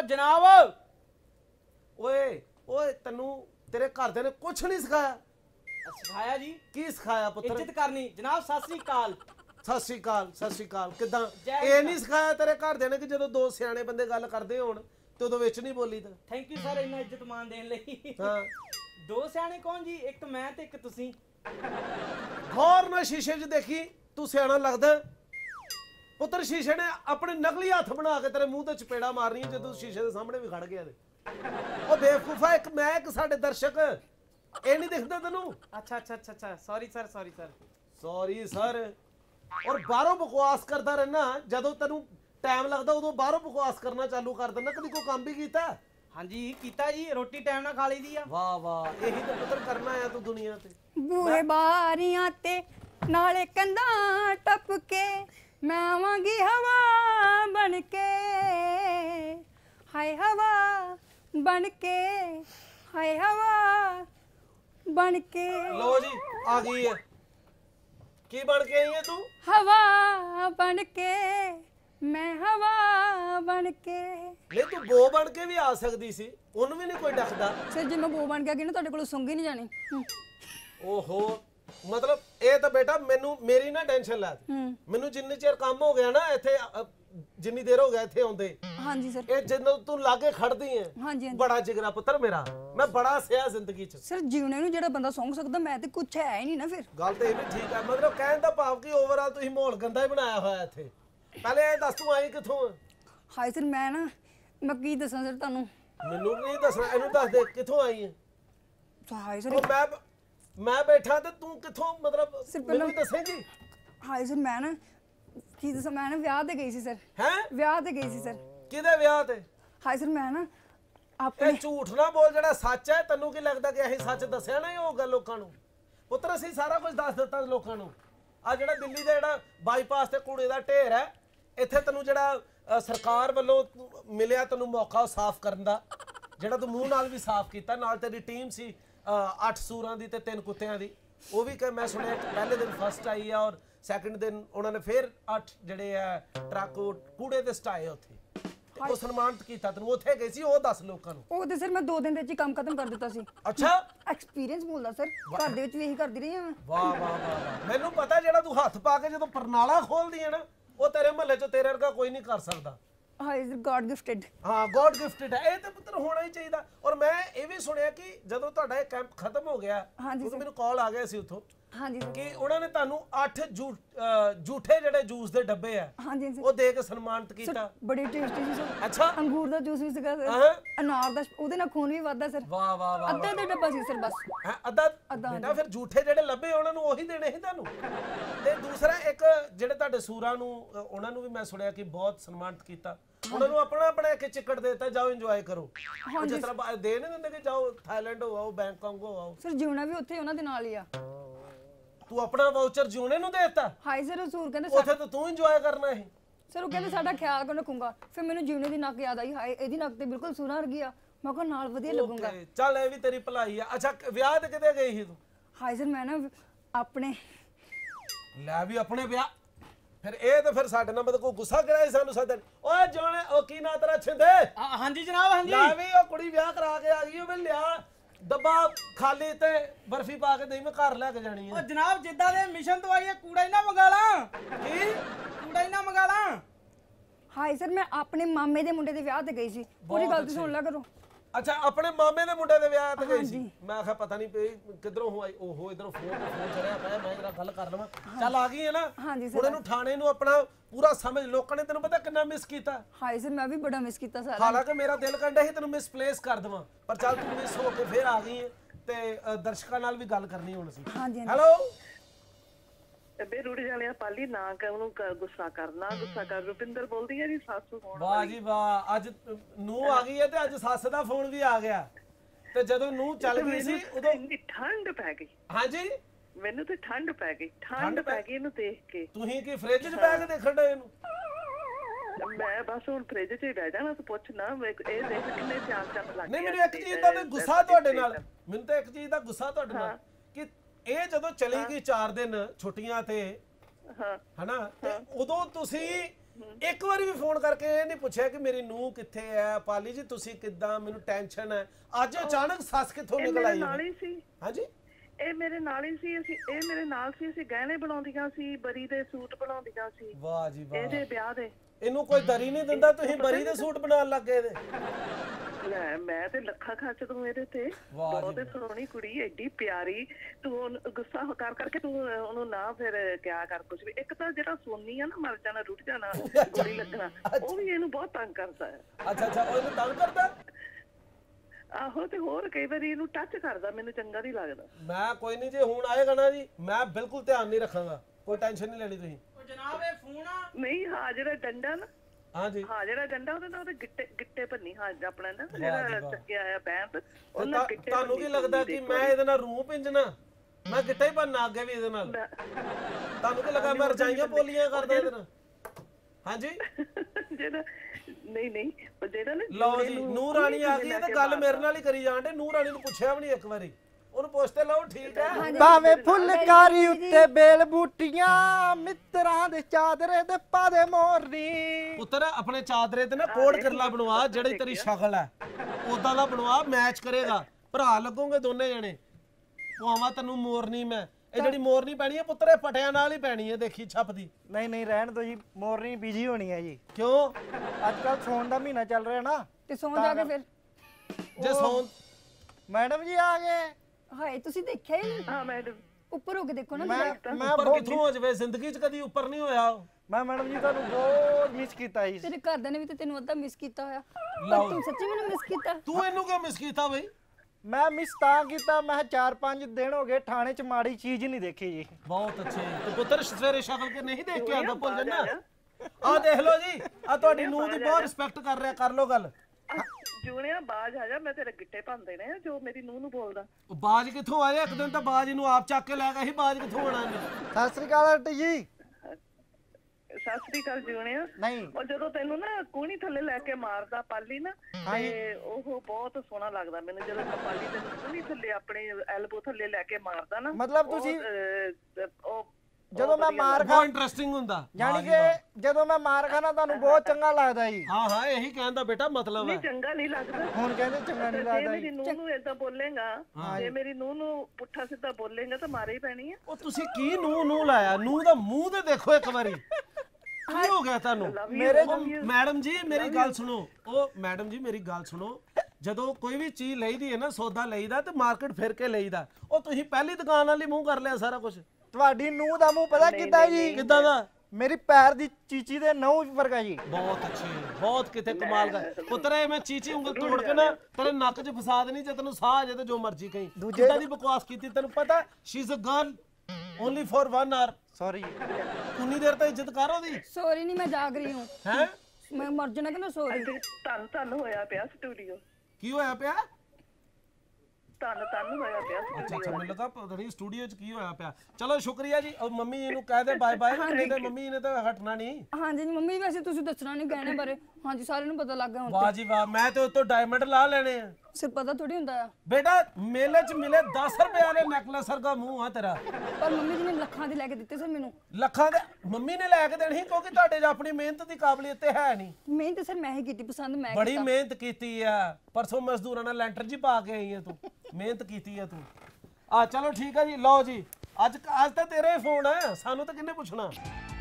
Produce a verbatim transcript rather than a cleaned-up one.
ओ जनाब ओए ओए तन्नू तेरे घर ने कुछ नहीं सिखाया। सिखाया जी की सिखाया पुत्र? इज्जत करनी जनाब। सत श्री अकाल। सत श्री अकाल। सत श्री अकाल। किदां ए नहीं सिखाया तेरे घर ने कि जदों दो सियाने बंदे गल करदे होण ते उदों विच नहीं बोली? तां थैंक यू सर इन्ना इज्जत मान देण लई। हां दो सियाने कौन जी? एक मैं ते एक तुसी। गौर नाल शीशे च देखी तू सियाना लगदा पुत्र। शीशे ने अपने नकली हथ बना के तेरे मुंह ते चपेड़ा मारनी जे तू शीशे दे सामने भी खड़ गया ते। ओ बेवकूफा एक मैं एक साडे दर्शक ए नहीं दिखदा तैनू? अच्छा अच्छा अच्छा अच्छा sorry sir sorry sir sorry sir. और बाहरों बकवास करदा रहना जदों तैनू टाइम लगदा उदों बाहरों बकवास करना चालू कर देना। कभी कोई काम भी कीता? हां जी कीता जी। रोटी टाइम ना खा लई दी आ। वाह वाह यही तो पुत्र करना आया तू दुनिया ते। बूहे बारियां ते नाले कंधा टपके मैं आवांगी हवा बनके हाय हवा बनके हाय हवा बनके। लो जी आ गई है। की बनके आई है तू? हवा बनके। मैं हवा बनके। ले तू बो बनके भी आ सकदी सी उन भी नहीं कोई डकदा। सर जी मैं बो बनके कि ना ਤੁਹਾਡੇ ਕੋਲ ਸੁੰਗੀ नहीं जानी। ओहो मतलब ए तो बेटा मेनू मेरी ना टेंशन ला। मेनू जिन्नी चेर काम हो गया ना इथे जिन्नी देर हो गया इथे आंदे। हां जी सर। ए जिन्नू तू लागे खड़दी है। हां जी बड़ा जिगरा पुत्र मेरा। मैं बड़ा सिया जिंदगी च। सर जीवने नु जेड़ा बंदा सौंग सकदा मैं ते कुछ है ही नहीं ना। फिर गल ते भी ठीक है। मतलब कहन दा भाव कि ओवरऑल तू माहौल गंदा ही बनाया होया इथे। पहले ए दस तू आई किथों? हाय सर मैं ना मैं की दसां सर तानू। मेनू नहीं दसना एनु दस दे किथों आई है। हाय सर मैं मैं बैठा तो तू किथों मतलब सिर्फ दसेंगी? हां सर मैं ना की दस मैं ना ब्याह ते गई सी सर। हैं ब्याह ते गई सी सर। किदे ब्याह ते? हां सर मैं ना आपने झूठ ना बोल जेड़ा सच है। तन्नू की लगदा कि अही सच दसया ना ओ गल लोकां नु पुत्र? असि सारा कुछ दस दित्ता लोकां नु। आ जेड़ा दिल्ली दा जेड़ा बाईपास ते कूड़े दा ढेर है इथे तन्नू जेड़ा सरकार वल्लों मिलया तन्नू मौका साफ करन दा जेड़ा तू मूंह नाल भी साफ कीता नाल तेरी टीम सी अठ सूरां दी ते तीन कुत्तियां दी। वो भी मैं सुने पहले दिन फर्स्ट आई है और सैकेंड दिन उन्होंने फिर अठ जेडे ट्रक कूड़े दे सटाए उत्थे ओ सन्मानित कीता। तन्नू उत्थे गई सी ओ दस लोकां नू। ओ ते सर मैं दो दिन दे च काम खत्म कर दित्ता सी। अच्छा एक्सपीरियंस बोलदा सर घर दे विच वी यही करदी रही हां। वाह वाह वाह। मैनू पता जेड़ा तू हाथ पा के जदों परनाला खोलदी है ना ओ तेरे महल्ले च तेरे वर्गा कोई नहीं कर सकदा। हां इज गॉड गिफ्टेड। हां गॉड गिफ्टेड है। ए तो पुत्र होना ही चाहिए। और मैं ये भी सुनया कि जदों तुहाडा ये कैंप खत्म हो गया तो मेनू कॉल आ गया सी उथों। हां जी सर। कि उन्होंने तानू आठ जूठे जेडे जूस दे डब्बे है। हां जी सर। ओ दे के सन्मानित कीता। बड़े टेस्टी सी सर। अच्छा अंगूर दा जूस भी सीगा सर। अनार दा ओदे नाल खून भी वधदा सर। वाह वाह वाह। अद्धा दा डब्बा सी सर बस। हां अद्धा बेटा फिर जूठे जेडे लब्बे उन्हां नू ओही देणे ही तानू। ते दूसरा एक जेडे तुहाडे सूरां नू उन्हां नू भी मैं सुनया कि बहुत सन्मानित कीता। उन्होंने अपना अपना के चिकट देता जाओ एंजॉय करो। हाँ जिस तरह दे नहीं देंगे कि जाओ थाईलैंड हो आओ बैंकॉक हो आओ। सर जीवना भी उठे उन्होंने नाल ही आ। तू अपना वाउचर जीवने नु देता? हाय सर हजूर कहंदे उठे तो तू एंजॉय करना है। सर वो कहंदे साडा ख्याल को रखूंगा। फिर मेनू जीवने दी नक याद आई। हाय एदी नक ते बिल्कुल सूरा हर गया। मैं को नाल वधिया लगूंगा। चल ए भी तेरी भलाई है। अच्छा ब्याह ते किदे गई ही तू? हाय सर मैं ना अपने ले भी अपने ब्याह फिर ए तो फिर साडे नाल मतलब कोई गुस्सा कराई सानू सदन। ओए जाने ओ की ना तेरा छिंदे? हां जी जनाब। हां जी ला भी ओ कुड़ी ब्याह करा के आ गई ओ। मैं लिया डब्बा खाली ते बर्फी पा के दही में घर लेके जानी है। ओ जनाब जिद्दा दे मिशन तो आई है कूड़ा ही ना मंगा ला। की कूड़ा ही ना मंगा ला? हाय सर मैं अपने मामे दे मुंडे दे ब्याह ते गई सी। पूरी गल सुन ला करो। अच्छा अपने मामे दे मुंडे दे ब्याह ते गई सी। मैं आखा पता नहीं किधरों हो आई। ओहो इधरों फोन फोन चढ़या पया। मैं जरा गल कर लवां। चल आ गई है ना। हां जी सर। उन्हां नू ठाणे नू अपना पूरा समझ लोकां ने तैनू पता कितना मिस कीता। हाय सर मैं भी बड़ा मिस कीता सारा। हालांकि मेरा दिल करदा ही तैनू मिस प्लेस कर दवां पर चल तू मिस हो के फिर आ गई है ते दर्शकां नाल भी गल करनी हुण सी। हां जी हेलो बे रूड़ी जाने पाली ना कनु गुस्सा करना। गुस्सा कर रुपिंदर बोलदी है जी सासू फोन। वाह जी वाह। आज नू आ गई है ते आज सास दा फोन भी आ गया ते जदों नू चल गई सी उदों ठंड पै गई। हां जी मेनू ते ठंड पै गई। ठंड पै गई इनु देख के। तुही की फ्रिज च बैग देखण दे इनु? मैं बस हुन फ्रिज च ही बैठ जाना। तू पुछ ना ए देख किने चार चार लग। नहीं मेनू एक चीज दा ते गुस्सा तुहाडे नाल। मेनू ते एक चीज दा गुस्सा तुहाडे नाल कि ਇਹ ਜਦੋਂ ਚਲੀ ਗਈ चार दिन ਛੁੱਟੀਆਂ ਤੇ ਹਾਂ ਹਨਾ ਤੇ ਉਦੋਂ ਤੁਸੀਂ एक बार भी फोन करके नहीं पूछा कि मेरी नूह किथे है, पाली जी तुसी किदां, मेनू टेंशन है, अज अचानक सस किथों निकल आई? हां जी ਇਹ ਮੇਰੇ ਨਾਲ ਹੀ ਸੀ, ਅਸੀਂ ਇਹ ਮੇਰੇ ਨਾਲ ਸੀ, ਅਸੀਂ ਗਹਿਣੇ ਬਣਾਉਂਦੀਆਂ ਸੀ, ਬਰੀ ਦੇ ਸੂਟ ਬਣਾਉਂਦੀਆਂ ਸੀ। ਵਾਹ ਜੀ ਵਾਹ, ਇਹਦੇ ਵਿਆਹ ਦੇ ਇਹਨੂੰ ਕੋਈ ਦਰੀ ਨਹੀਂ ਦਿੰਦਾ, ਤੁਸੀਂ ਬਰੀ ਦੇ ਸੂਟ ਬਣਾਉਣ ਲੱਗੇ ਇਹਦੇ? ਲੈ ਮੈਂ ਤੇ ਲੱਖਾਂ ਖਰਚ ਦੂੰ ਇਹਦੇ ਤੇ, ਬਹੁਤ ਸੋਹਣੀ ਕੁੜੀ, ਐਡੀ ਪਿਆਰੀ, ਤੂੰ ਗੁੱਸਾ ਕਰ ਕਰਕੇ ਤੂੰ ਉਹਨੂੰ ਨਾ ਫਿਰ ਕਿਆ ਕਰ ਕੁਝ ਵੀ। ਇੱਕ ਤਾਂ ਜਿਹੜਾ ਸੋਨੀ ਆ ਨਾ, ਮਰ ਜਾਣਾ, ਰੁੱਟ ਜਾਣਾ, ਗੋਲੀ ਲੱਗਣਾ, ਉਹ ਵੀ ਇਹਨੂੰ ਬਹੁਤ ਤੰਗ ਕਰਦਾ ਹੈ। ਅੱਛਾ ਅੱਛਾ, ਉਹ ਇਹਨੂੰ ਤੰਗ ਕਰਦਾ? ਆਹੋ, ਤੇ ਹੋਰ ਕਈ ਵਾਰੀ ਇਹਨੂੰ ਟੱਚ ਕਰਦਾ, ਮੈਨੂੰ ਚੰਗਾ ਨਹੀਂ ਲੱਗਦਾ। ਮੈਂ ਕੋਈ ਨਹੀਂ, ਜੇ ਹੁਣ ਆਏਗਾ ਨਾ ਜੀ ਮੈਂ ਬਿਲਕੁਲ ਧਿਆਨ ਨਹੀਂ ਰੱਖਾਂਗਾ, ਕੋਈ ਟੈਨਸ਼ਨ ਨਹੀਂ ਲੈਣੀ ਤੁਸੀਂ। ਉਹ ਜਨਾਬ ਇਹ ਫੋਨ ਆ ਨਹੀਂ, ਹਾਂ ਜਿਹੜਾ ਡੰਡਾ ਨਾ, ਹਾਂ ਜੀ ਹਾਂ ਜਿਹੜਾ ਡੰਡਾ ਉਹਦੇ ਨਾਲ ਉਹਦੇ ਗਿੱਟੇ ਗਿੱਟੇ ਭੰਨੀ, ਹਾਂ ਆਪਣਾ ਨਾ ਜਿਹੜਾ ਚੱਕਿਆ ਆਇਆ ਬੈਂਤ ਉਹਨਾਂ ਗਿੱਟੇ। ਤੁਹਾਨੂੰ ਕੀ ਲੱਗਦਾ ਕਿ ਮੈਂ ਇਹਦੇ ਨਾਲ ਰੂਹ ਪਿੰਜਣਾ? ਮੈਂ ਗਿੱਟਾ ਹੀ ਭੰਨਾ ਅੱਗੇ ਵੀ ਇਹਦੇ ਨਾਲ। ਤੁਹਾਨੂੰ ਕੀ ਲੱਗਾ ਮੈਂ ਰਜਾਈਆਂ ਪੋਲੀਆਂ ਕਰਦਾ ਇਹਦੇ ਨਾਲ? ਹਾਂ ਜੀ ਜਿਹੜਾ ਨਹੀਂ ਨਹੀਂ ਪਰ ਜਿਹੜਾ ਨਾ ਲਓ ਜੀ ਨੂਰ ਰਾਣੀ ਆ ਗਈ ਤੇ ਗੱਲ ਮੇਰੇ ਨਾਲ ਹੀ ਕਰੀ ਜਾਂਦੇ। ਨੂਰ ਰਾਣੀ ਨੂੰ ਪੁੱਛਿਆ ਵੀ ਨਹੀਂ ਇੱਕ ਵਾਰੀ, ਉਹਨੂੰ ਪੁੱਛਦੇ ਲਓ ਠੀਕ ਹੈ। ਭਾਵੇਂ ਫੁੱਲਕਾਰੀ ਉੱਤੇ ਬੇਲ ਬੂਟੀਆਂ, ਮਿੱਤਰਾਂ ਦੇ ਚਾਦਰੇ ਦੇ ਪਾਦੇ ਮੋਰਨੀ। ਪੁੱਤਰ ਆਪਣੇ ਚਾਦਰੇ ਤੇ ਨਾ ਕੋੜ ਕਰਲਾ ਬਣਵਾ, ਜਿਹੜੀ ਤੇਰੀ ਸ਼ਕਲ ਹੈ ਉਦਾਂ ਦਾ ਬਣਵਾ, ਮੈਚ ਕਰੇਗਾ, ਭਰਾ ਲੱਗੋਗੇ ਦੋਨੇ ਜਣੇ। ਭਾਵਾਂ ਤੈਨੂੰ ਮੋਰਨੀ ਮੈਂ, ਇਹ ਜਿਹੜੀ ਮੋਰਨੀ ਪੈਣੀ ਹੈ ਪੁੱਤਰੇ ਪਟਿਆਂ ਨਾਲ ਹੀ ਪੈਣੀ ਹੈ, ਦੇਖੀ ਛੱਪਦੀ। ਨਹੀਂ ਨਹੀਂ ਰਹਿਣ ਦੋ ਜੀ, ਮੋਰਨੀ ਬਿਜੀ ਹੋਣੀ ਹੈ ਜੀ। ਕਿਉਂ? ਅੱਜ ਕੱਲ ਸੌਣ ਦਾ ਮਹੀਨਾ ਚੱਲ ਰਿਹਾ ਨਾ, ਤੇ ਸੌਣ ਜਾ ਕੇ ਫਿਰ ਜੇ ਸੌਣ। ਮੈਡਮ ਜੀ ਆ ਗਏ। ਹਾਏ ਤੁਸੀਂ ਦੇਖਿਆ ਹੀ ਨਹੀਂ? ਹਾਂ ਮੈਡਮ, ਉੱਪਰ ਹੋ ਕੇ ਦੇਖੋ ਨਾ। ਮੈਂ ਉੱਪਰ ਕਿੱਥੋਂ ਹੋ ਜਾਵੇ, ਜ਼ਿੰਦਗੀ 'ਚ ਕਦੀ ਉੱਪਰ ਨਹੀਂ ਹੋਇਆ ਮੈਂ। ਮੈਡਮ ਜੀ ਤੁਹਾਨੂੰ ਬਹੁਤ ਮਿਸ ਕੀਤਾ ਜੀ, ਤੇਰੇ ਘਰਦਿਆਂ ਨੇ ਵੀ ਤੇ ਤੈਨੂੰ ਅੱਧਾ ਮਿਸ ਕੀਤਾ ਹੋਇਆ। ਪਰ ਤੂੰ ਸੱਚੀ ਮੈਨੂੰ ਮਿਸ ਕੀਤਾ? ਤੂੰ ਇਹਨੂੰ ਕਿਉਂ ਮਿਸ ਕੀਤਾ ਬਈ? ਮੈਂ ਮਿਸ ਤਾਂ ਕੀਤਾ, ਮੈਂ ਚਾਰ ਪੰਜ ਦਿਨ ਹੋ ਗਏ ਥਾਣੇ ਚ ਮਾੜੀ ਚੀਜ਼ ਨਹੀਂ ਦੇਖੀ ਜੀ। ਬਹੁਤ ਅੱਛੇ ਤੇ ਪੁੱਤਰ ਸਵੇਰੇ ਸ਼ਕਲ ਕੇ ਨਹੀਂ ਦੇਖ ਕੇ ਆਂਦਾ ਭੁੱਲ ਜੰਨਾ। ਆ ਦੇਖ ਲਓ ਜੀ, ਆ ਤੁਹਾਡੀ ਨੂੰਹ ਦੀ ਬਹੁਤ ਰਿਸਪੈਕਟ ਕਰ ਰਿਹਾ। ਕਰ ਲਓ ਗੱਲ। ਜੂਣਿਆ ਬਾਜ ਆ ਜਾ, ਮੈਂ ਤੇਰੇ ਗਿੱਟੇ ਭੰਦੇ ਨੇ ਜੋ ਮੇਰੀ ਨੂੰਹ ਨੂੰ ਬੋਲਦਾ। ਉਹ ਬਾਜ ਕਿੱਥੋਂ ਆਇਆ? ਇੱਕ ਦਿਨ ਤਾਂ ਬਾਜ ਇਹਨੂੰ ਆਪ ਚੱਕ ਕੇ ਲੈ ਗਿਆ ਸੀ, ਬਾਜ ਕਿੱਥੋਂ ਆਣਾ ਨੇ? ਸਤਿ ਸ੍ਰੀ ਅਕਾਲ ਆਂਟੀ ਜੀ। ਸਤਿ ਸ੍ਰੀ ਅਕਾਲ ਜੂਣਿਆ। ਨਹੀਂ ਉਹ ਜਦੋਂ ਤੈਨੂੰ ਨਾ ਕੂਣੀ ਥੱਲੇ ਲੈ ਕੇ ਮਾਰਦਾ ਪਾਲੀ ਨਾ, ਤੇ ਉਹ ਬਹੁਤ ਸੋਹਣਾ ਲੱਗਦਾ ਮੈਨੂੰ ਜਦੋਂ ਪਾਲੀ ਤੈਨੂੰ ਕੂਣੀ ਥੱਲੇ ਆਪਣੇ ਐਲਬੋ ਥੱਲੇ ਲੈ ਕੇ ਮਾਰਦਾ ਨਾ। ਮਤਲਬ ਤੁਸੀਂ ਉਹ ਜਦੋਂ ਮੈਂ ਮਾਰ ਖਾ ਇੰਟਰਸਟਿੰਗ ਹੁੰਦਾ, ਯਾਨੀ ਕਿ ਜਦੋਂ ਮੈਂ ਮਾਰ ਖਾਣਾ ਤੁਹਾਨੂੰ ਬਹੁਤ ਚੰਗਾ ਲੱਗਦਾ ਜੀ? ਹਾਂ ਹਾਂ ਇਹੀ ਕਹਿੰਦਾ ਬੇਟਾ, ਮਤਲਬ ਹੈ ਚੰਗਾ ਨਹੀਂ ਲੱਗਦਾ। ਹੁਣ ਕਹਿੰਦੇ ਚੰਗਾ ਨਹੀਂ ਲੱਗਦਾ ਜੀ। ਮੇਰੀ ਨੂੰਹ ਨੂੰ ਇਦਾਂ ਬੋਲੇਗਾ, ਜੇ ਮੇਰੀ ਨੂੰਹ ਨੂੰ ਪੁੱਠਾ ਸਿੱਧਾ ਬੋਲੇਗਾ ਤਾਂ ਮਾਰੇ ਹੀ ਪੈਣੀ ਹੈ। ਉਹ ਤੁਸੀਂ ਕੀ ਨੂੰਹ ਨੂੰ ਲਾਇਆ? ਨੂੰਹ ਦਾ ਮੂੰਹ ਤੇ ਦੇਖੋ ਇੱਕ ਵਾਰੀ, ਕੀ ਹੋ ਗਿਆ ਤੁਹਾਨੂੰ? ਮੇਰੇ ਮੈਡਮ ਜੀ ਮੇਰੀ ਗੱਲ ਸੁਣੋ, ਉਹ ਮੈਡਮ ਜੀ ਮੇਰੀ ਗੱਲ ਸੁਣੋ, ਜਦੋਂ ਕੋਈ ਵੀ ਚੀਜ਼ ਲਈਦੀ ਹੈ ਨਾ, ਸੌਦਾ ਲਈਦਾ ਤੇ ਮਾਰਕੀਟ ਫਿਰ ਕੇ ਲਈਦਾ, ਉਹ ਤੁਸੀਂ ਪਹਿਲੀ ਦੁਕਾਨ ਵਾਲੀ ਮੂੰਹ ਕਰ ਲਿਆ ਸਾਰਾ ਕੁਝ। ਤੁਹਾਡੀ ਨੂੰਹ ਦਾ ਮੂੰਹ ਪਤਾ ਕਿੱਦਾਂ ਜੀ? ਕਿੱਦਾਂ ਦਾ? ਮੇਰੀ ਪੈਰ ਦੀ ਚੀਚੀ ਦੇ ਨਹੁੰ ਵਰਗਾ ਜੀ। ਬਹੁਤ ਅੱਛੀ, ਬਹੁਤ ਕਿਤੇ ਕਮਾਲ ਦਾ ਪੁੱਤਰੇ। ਮੈਂ ਚੀਚੀ ਉਂਗਲ ਤੋੜ ਕੇ ਨਾ ਤੇਰੇ ਨੱਕ 'ਚ ਫਸਾ ਦੇਣੀ, ਜੇ ਤੈਨੂੰ ਸਾਹ ਆ ਜਾਏ ਤੇ ਜੋ ਮਰਜ਼ੀ ਕਹੀਂ। ਕਿੱਦਾਂ ਦੀ ਬਕਵਾਸ ਕੀਤੀ ਤੈਨੂੰ ਪਤਾ? She is a girl only for one hour. Sorry ਉਨੀ ਦੇਰ ਤੱਕ ਇੱਜ਼ਤ ਕਰ ਉਹਦੀ। ਸੌਰੀ ਨਹੀਂ, ਮੈਂ ਜਾਗ ਰਹੀ ਹੂੰ। ਹੈ ਮੈਂ ਮਰ ਜਾਣਾ ਕਿ ਨਾ। ਸੌਰੀ ਤਨ ਤਨ ਹੋਇਆ ਪਿਆ ਸਟੂਡੀਓ। ਕੀ ਹੋਇਆ ਪਿਆ? ਤਨ ਤਨ ਹੋਇਆ ਪਿਆ। ਅੱਛਾ ਅੱਛਾ, ਮੈਨੂੰ ਲੱਗਾ ਪਤਾ ਨਹੀਂ ਸਟੂਡੀਓ 'ਚ ਕੀ ਹੋਇਆ ਪਿਆ। ਚਲੋ ਸ਼ੁਕਰੀਆ ਜੀ। ਮੰਮੀ ਇਹਨੂੰ ਕਹਿ ਦੇ ਬਾਏ ਬਾਏ, ਨਹੀਂ ਤੇ ਮੰਮੀ ਨੇ ਤਾਂ ਹਟਣਾ ਨਹੀਂ। ਹਾਂਜੀ ਮੰਮੀ, ਵੈਸੇ ਤੁਸੀਂ ਦੱਸਣਾ ਨਹੀਂ ਗਹਿਣੇ ਬਾਰੇ। ਹਾਂਜੀ ਸਾਰਿਆਂ ਨੂੰ ਪਤਾ ਲੱਗ ਗਿਆ ਹੁਣ। ਵਾਹ ਜੀ ਵਾਹ, ਮੈਂ ਤੇ ਉਤੋਂ ਡਾਇਮੰਡ ਲਾ ਲੈਣੇ ਆ। ਸਿਰ ਪਤਾ ਥੋੜੀ ਹੁੰਦਾ ਆ ਬੇਟਾ, ਮੇਲੇ 'ਚ ਮਿਲੇ ਦਸ ਰੁਪਏ ਵਾਲੇ ਨੈਕਲਸ ਵਰਗਾ ਮੂੰਹ ਆ ਤੇਰਾ। ਪਰ ਮੰਮੀ ਜੀ ਨੇ ਲੱਖਾਂ ਦੇ ਲੈ ਕੇ ਦਿੱਤੇ ਸਰ ਮੈਨੂੰ। ਲੱਖਾਂ ਦੇ ਮੰਮੀ ਨੇ ਲੈ ਕੇ ਦੇਣੀ, ਕਿਉਂਕਿ ਤੁਹਾਡੇ 'ਚ ਆਪਣੀ ਮਿਹਨਤ ਦੀ ਕਾਬਲੀਅਤ ਤੇ ਹੈ ਨਹੀਂ। ਮਿਹਨਤ ਸਰ ਮੈਂ ਹੀ ਕੀਤੀ, ਪਸੰਦ ਮੈਂ ਕੀਤਾ। ਬੜੀ ਮਿਹਨਤ ਕੀਤੀ ਆ, ਪਰਸੋਂ ਮਜ਼ਦੂਰਾਂ ਨਾਲ ਲੈਂਟਰ ਜੀ ਪਾ ਕੇ ਆਈ ਆ ਤੂੰ, ਮਿਹਨਤ ਕੀਤੀ ਆ ਤੂੰ। ਆ ਚਲੋ ਠੀਕ ਆ ਜੀ। ਲਓ ਜੀ, ਅੱਜ ਅੱਜ ਤਾਂ ਤੇਰੇ ਫੋਨ ਆ, ਸਾਨੂੰ ਤਾਂ ਕਿੰਨੇ ਪੁੱਛਣਾ।